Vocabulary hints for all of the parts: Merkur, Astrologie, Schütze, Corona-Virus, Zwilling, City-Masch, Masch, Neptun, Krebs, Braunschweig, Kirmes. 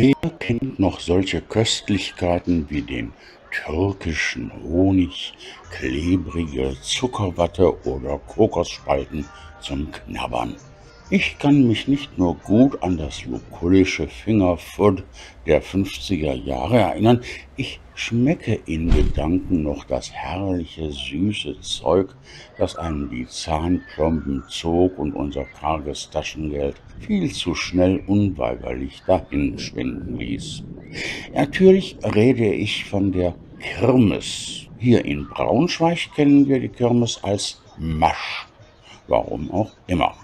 Wer kennt noch solche Köstlichkeiten wie den türkischen Honig, klebrige Zuckerwatte oder Kokosspalten zum Knabbern? Ich kann mich nicht nur gut an das lukullische Fingerfood der 50er Jahre erinnern, ich schmecke in Gedanken noch das herrliche, süße Zeug, das einem die Zahnplomben zog und unser karges Taschengeld viel zu schnell unweigerlich dahinschwinden ließ. Natürlich rede ich von der Kirmes. Hier in Braunschweig kennen wir die Kirmes als Masch, warum auch immer.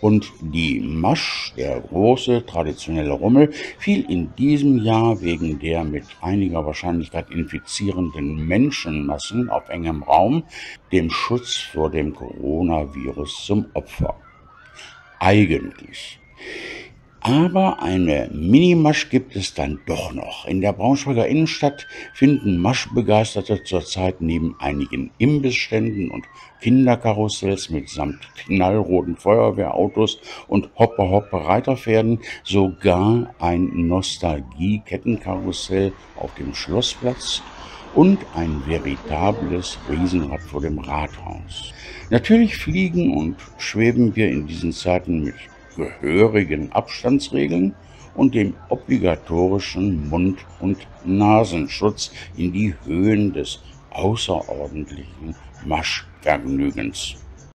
Und die Masch, der große, traditionelle Rummel, fiel in diesem Jahr wegen der mit einiger Wahrscheinlichkeit infizierenden Menschenmassen auf engem Raum dem Schutz vor dem Corona-Virus zum Opfer. Eigentlich. Aber eine Mini-Masch gibt es dann doch noch. In der Braunschweiger Innenstadt finden Maschbegeisterte zurzeit neben einigen Imbissständen und Kinderkarussells mitsamt knallroten Feuerwehrautos und Hoppe-Hoppe-Reiterpferden sogar ein Nostalgie-Kettenkarussell auf dem Schlossplatz und ein veritables Riesenrad vor dem Rathaus. Natürlich fliegen und schweben wir in diesen Zeiten mit gehörigen Abstandsregeln und dem obligatorischen Mund- und Nasenschutz in die Höhen des außerordentlichen Maschvergnügens.